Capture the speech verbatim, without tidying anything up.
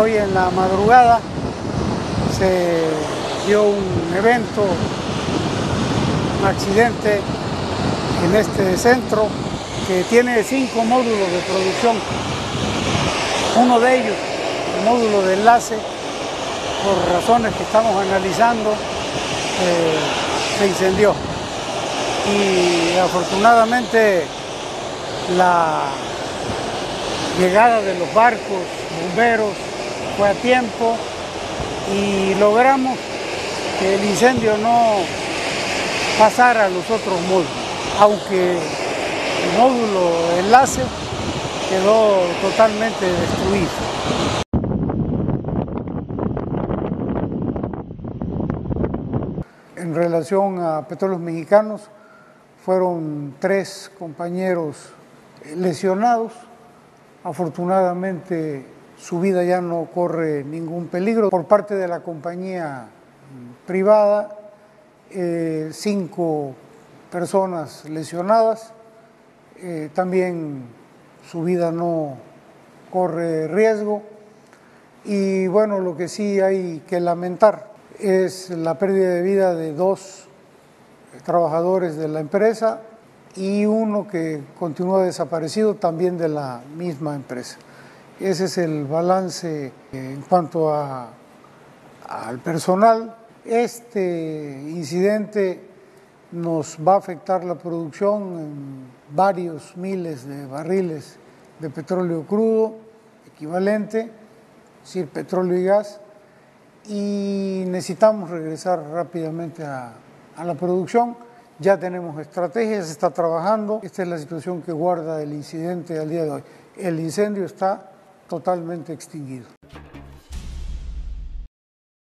hoy en la madrugada se dio un evento, un accidente en este centro que tiene cinco módulos de producción. Uno de ellos, el módulo de enlace, por razones que estamos analizando, eh, se incendió. Y afortunadamente la llegada de los barcos, bomberos, fue a tiempo y logramos que el incendio no pasara a los otros módulos, aunque el módulo de enlace quedó totalmente destruido. En relación a Petróleos Mexicanos, fueron tres compañeros lesionados. Afortunadamente, su vida ya no corre ningún peligro. Por parte de la compañía privada, eh, cinco personas lesionadas. Eh, también su vida no corre riesgo. Y bueno, lo que sí hay que lamentar es la pérdida de vida de dos trabajadores de la empresa y uno que continúa desaparecido también de la misma empresa. Ese es el balance en cuanto a, al personal. Este incidente nos va a afectar la producción en varios miles de barriles de petróleo crudo, equivalente, es decir, petróleo y gas, y necesitamos regresar rápidamente a, a la producción. Ya tenemos estrategias, se está trabajando. Esta es la situación que guarda el incidente al día de hoy. El incendio está totalmente extinguido.